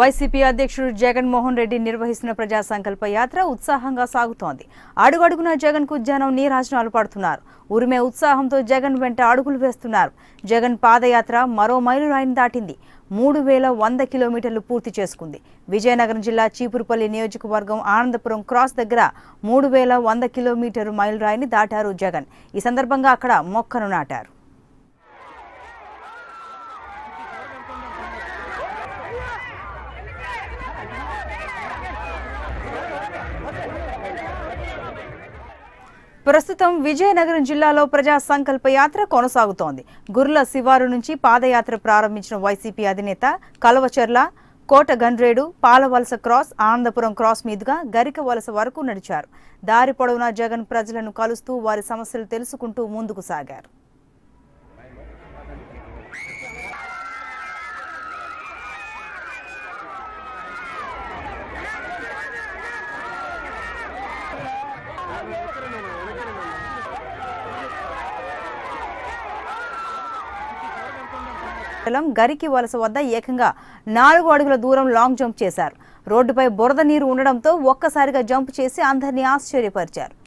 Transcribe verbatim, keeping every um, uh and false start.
Y C P అధ్యక్షుడు జగన్ మోహన్ రెడ్డి నిర్వహిస్తున్న ప్రజా సంకల్ప యాత్ర ఉత్సాహంగా సాగుతోంది. అడుగడుగున జగన్ కు జనం నీరాజనాలు పడుతున్నారు. ఉరిమే ఉత్సాహంతో జగన్ వెంట అడుగులు వేస్తున్నారు. జగన్ పాదయాత్ర మరో మైలురాయిని దాటింది. మూడు వేల వంద కిలోమీటర్లు పూర్తి చేసుకుంది. విజయనగరం జిల్లా చీపురుపల్లి నియోజకవర్గం ఆనందపురం క్రాస్ దగ్గర మూడు వేల వంద కిలోమీటర్ల మైలురాయిని దాటారు జగన్. ఈ సందర్భంగా అక్కడ మొక్కను నాటారు. ప్రస్తుతం విజయనగరం జిల్లాలో ప్రజా సంకల్ప యాత్ర కొనసాగుతోంది. గుర్ల సివారునుంచి పాదయాత్ర ప్రారంభించిన Y C P అధినేత కలవచెర్ల, కోట గండ్రేడు, పాలవలస క్రాస్, ఆనందపురం క్రాస్ మీదుగా గరిక వలస వరకు నడిచారు. దారి పొడవునా జగన్ ప్రజలను కలుస్తూ వారి సమస్యలు తెలుసుకుంటూ ముందుకు సాగారు. గరికి వలస వద్ద ఏకంగా నాలుగు అడుగుల దూరం లాంగ్ జంప్ చేశారు. రోడ్డుపై బురద నీరు ఉండడంతో ఒక్కసారిగా జంప్ చేసి అందరినీ ఆశ్చర్యపరిచారు.